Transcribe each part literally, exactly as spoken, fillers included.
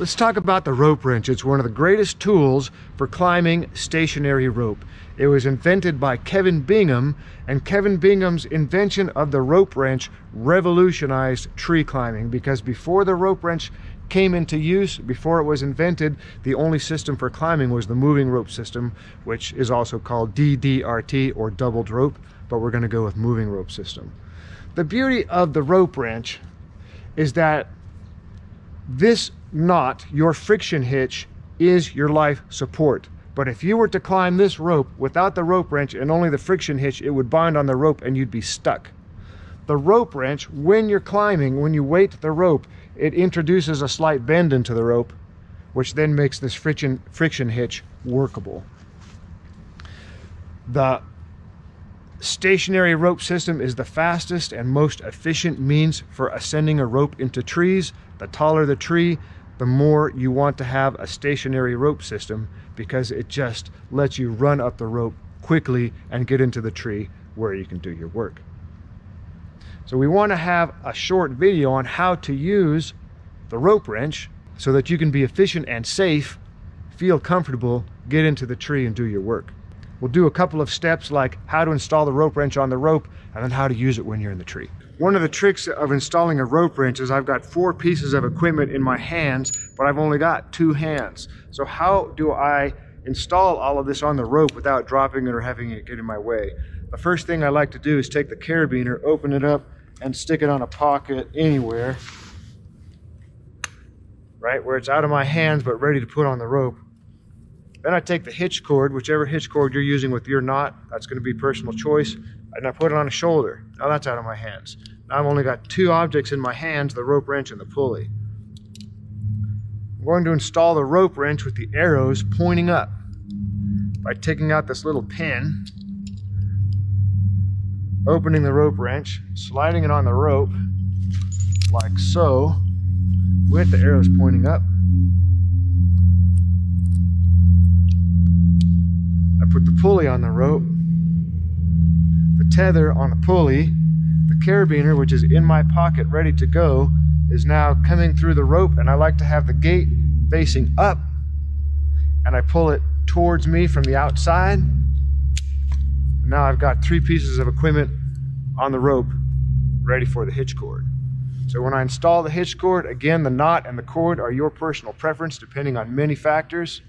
Let's talk about the rope wrench. It's one of the greatest tools for climbing stationary rope. It was invented by Kevin Bingham, and Kevin Bingham's invention of the rope wrench revolutionized tree climbing, because before the rope wrench came into use, before it was invented, the only system for climbing was the moving rope system, which is also called D D R T or doubled rope, but we're going to go with moving rope system. The beauty of the rope wrench is that this knot, your friction hitch, is your life support. But if you were to climb this rope without the rope wrench and only the friction hitch, it would bind on the rope and you'd be stuck. The rope wrench, when you're climbing, when you weight the rope, it introduces a slight bend into the rope, which then makes this friction friction hitch workable. The stationary rope system is the fastest and most efficient means for ascending a rope into trees. The taller the tree, the more you want to have a stationary rope system, because it just lets you run up the rope quickly and get into the tree where you can do your work. So we want to have a short video on how to use the rope wrench so that you can be efficient and safe, feel comfortable, get into the tree and do your work. We'll do a couple of steps, like how to install the rope wrench on the rope and then how to use it when you're in the tree. One of the tricks of installing a rope wrench is I've got four pieces of equipment in my hands, but I've only got two hands. So how do I install all of this on the rope without dropping it or having it get in my way? The first thing I like to do is take the carabiner, open it up, and stick it on a pocket anywhere, right, where it's out of my hands but ready to put on the rope. Then I take the hitch cord, whichever hitch cord you're using with your knot, that's going to be personal choice, and I put it on a shoulder. Now that's out of my hands. Now I've only got two objects in my hands, the rope wrench and the pulley. I'm going to install the rope wrench with the arrows pointing up by taking out this little pin, opening the rope wrench, sliding it on the rope like so, with the arrows pointing up. I put the pulley on the rope, the tether on the pulley, the carabiner, which is in my pocket ready to go, is now coming through the rope, and I like to have the gate facing up, and I pull it towards me from the outside. And now I've got three pieces of equipment on the rope ready for the hitch cord. So when I install the hitch cord, again, the knot and the cord are your personal preference depending on many factors.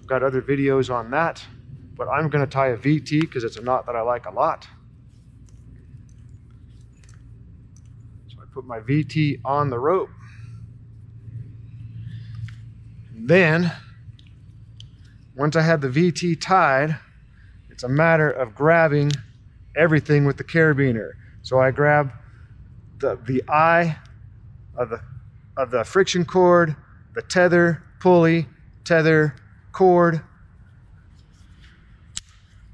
I've got other videos on that, but I'm going to tie a V T because it's a knot that I like a lot. So I put my V T on the rope. And then, once I have the V T tied, it's a matter of grabbing everything with the carabiner. So I grab the, the eye of the, of the friction cord, the tether, pulley, tether, cord,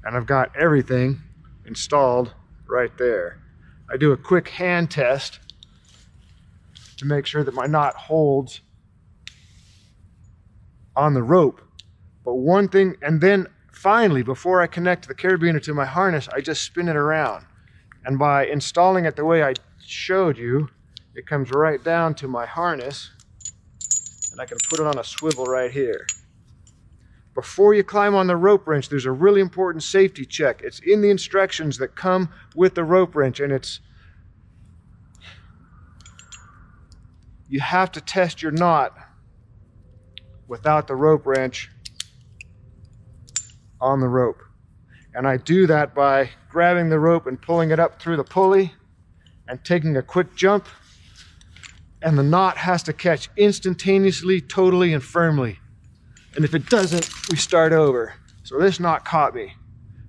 and I've got everything installed right there. I do a quick hand test to make sure that my knot holds on the rope. But one thing, and then finally, before I connect the carabiner to my harness, I just spin it around. And by installing it the way I showed you, it comes right down to my harness, and I can put it on a swivel right here. Before you climb on the rope wrench, there's a really important safety check. It's in the instructions that come with the rope wrench, and it's, you have to test your knot without the rope wrench on the rope. And I do that by grabbing the rope and pulling it up through the pulley and taking a quick jump, and the knot has to catch instantaneously, totally, and firmly. And if it doesn't, we start over. So this knot caught me.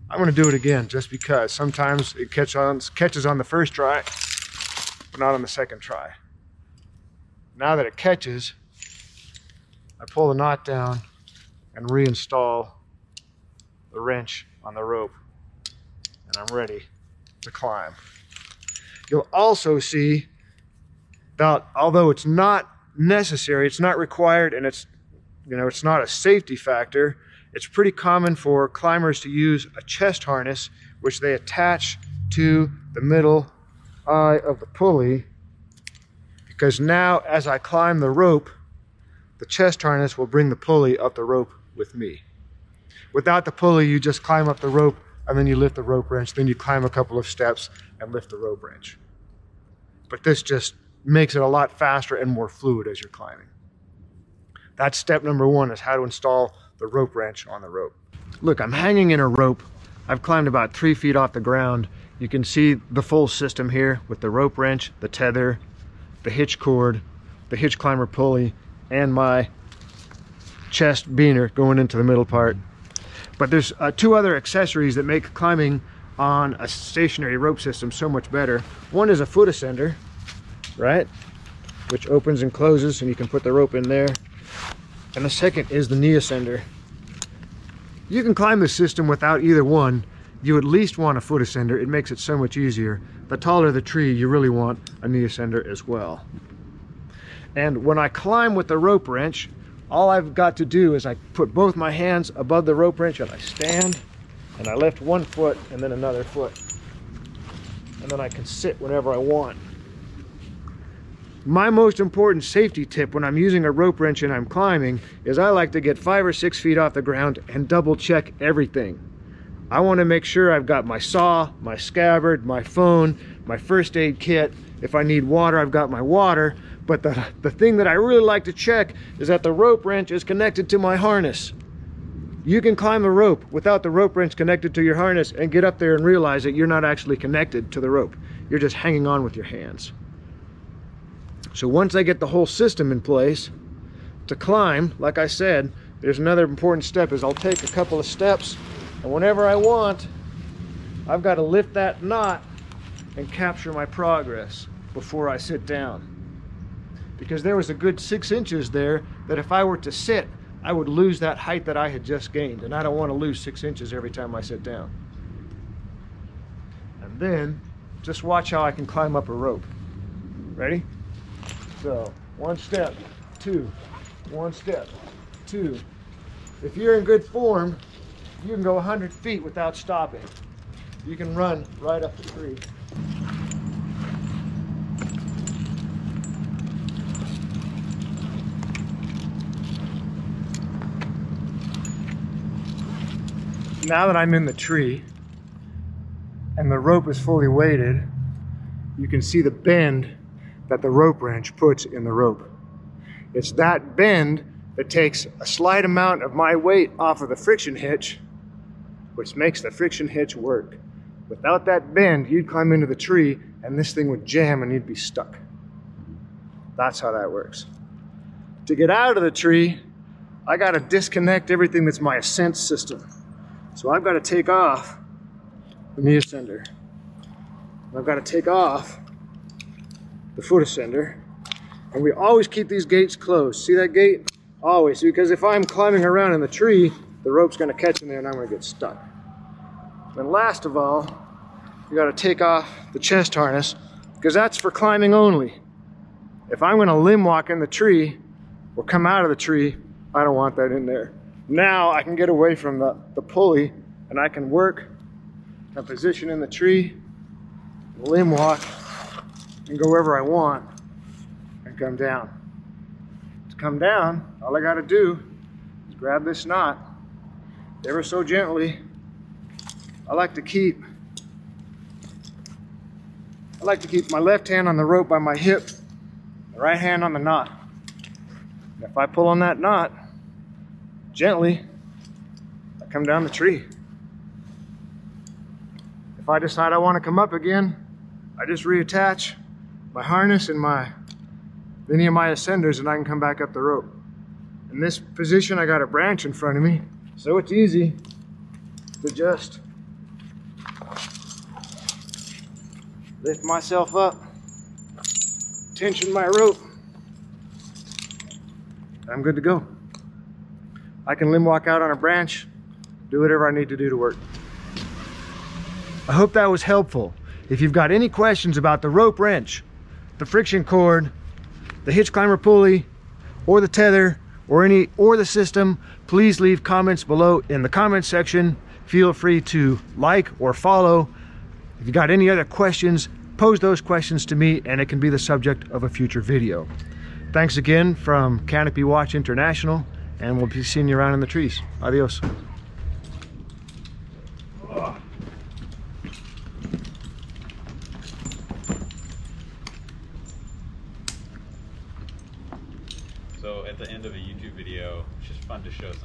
I'm gonna do it again just because. Sometimes it catch on, catches on the first try, but not on the second try. Now that it catches, I pull the knot down and reinstall the wrench on the rope, and I'm ready to climb. You'll also see that although it's not necessary, it's not required, and it's You know, it's not a safety factor. It's pretty common for climbers to use a chest harness, which they attach to the middle eye of the pulley, because now as I climb the rope, The chest harness will bring the pulley up the rope with me. Without the pulley, you just climb up the rope and then you lift the rope wrench, then you climb a couple of steps and lift the rope wrench. But this just makes it a lot faster and more fluid as you're climbing. That's step number one, is how to install the rope wrench on the rope. Look, I'm hanging in a rope. I've climbed about three feet off the ground. You can see the full system here with the rope wrench, the tether, the hitch cord, the hitch climber pulley, and my chest beaner going into the middle part. But there's uh, two other accessories that make climbing on a stationary rope system so much better. One is a foot ascender, right? Which opens and closes, and you can put the rope in there. And the second is the knee ascender. You can climb this system without either one. You at least want a foot ascender. It makes it so much easier. The taller the tree, you really want a knee ascender as well. And when I climb with the rope wrench, all I've got to do is I put both my hands above the rope wrench and I stand, and I lift one foot and then another foot. And then I can sit whenever I want. My most important safety tip when I'm using a rope wrench and I'm climbing is I like to get five or six feet off the ground and double check everything. I want to make sure I've got my saw, my scabbard, my phone, my first aid kit. If I need water, I've got my water. But the, the thing that I really like to check is that the rope wrench is connected to my harness. You can climb a rope without the rope wrench connected to your harness and get up there and realize that you're not actually connected to the rope. You're just hanging on with your hands. So once I get the whole system in place, to climb, like I said, there's another important step, is I'll take a couple of steps, and whenever I want, I've got to lift that knot and capture my progress before I sit down. Because there was a good six inches there that if I were to sit, I would lose that height that I had just gained, and I don't want to lose six inches every time I sit down. And then, just watch how I can climb up a rope. Ready? So, one step, two, one step, two. If you're in good form, you can go one hundred feet without stopping. You can run right up the tree. Now that I'm in the tree and the rope is fully weighted, you can see the bend that the rope wrench puts in the rope. It's that bend that takes a slight amount of my weight off of the friction hitch, which makes the friction hitch work. Without that bend, you'd climb into the tree and this thing would jam and you'd be stuck. That's how that works. To get out of the tree, I gotta disconnect everything that's my ascent system. So I've gotta take off the knee ascender. I've gotta take off the foot ascender, and we always keep these gates closed. See that gate? Always, because if I'm climbing around in the tree, the rope's gonna catch in there and I'm gonna get stuck. And last of all, you gotta take off the chest harness, because that's for climbing only. If I'm gonna limb walk in the tree or come out of the tree, I don't want that in there. Now I can get away from the, the pulley and I can work a position in the tree, limb walk, and go wherever I want and come down. To come down, all I gotta do is grab this knot ever so gently. I like to keep I like to keep my left hand on the rope by my hip, the right hand on the knot. And if I pull on that knot gently, I come down the tree. If I decide I want to come up again, I just reattach my harness and my any of my ascenders, and I can come back up the rope. In this position, I got a branch in front of me, so it's easy to just lift myself up, tension my rope, and I'm good to go. I can limb walk out on a branch, do whatever I need to do to work. I hope that was helpful. If you've got any questions about the rope wrench, the friction cord, the hitch climber pulley, or the tether, or any or the system, please leave comments below in the comments section. Feel free to like or follow. If you got any other questions, pose those questions to me and it can be the subject of a future video. Thanks again from Canopy Watch International, and we'll be seeing you around in the trees. Adios. So at the end of a YouTube video, it's just fun to show some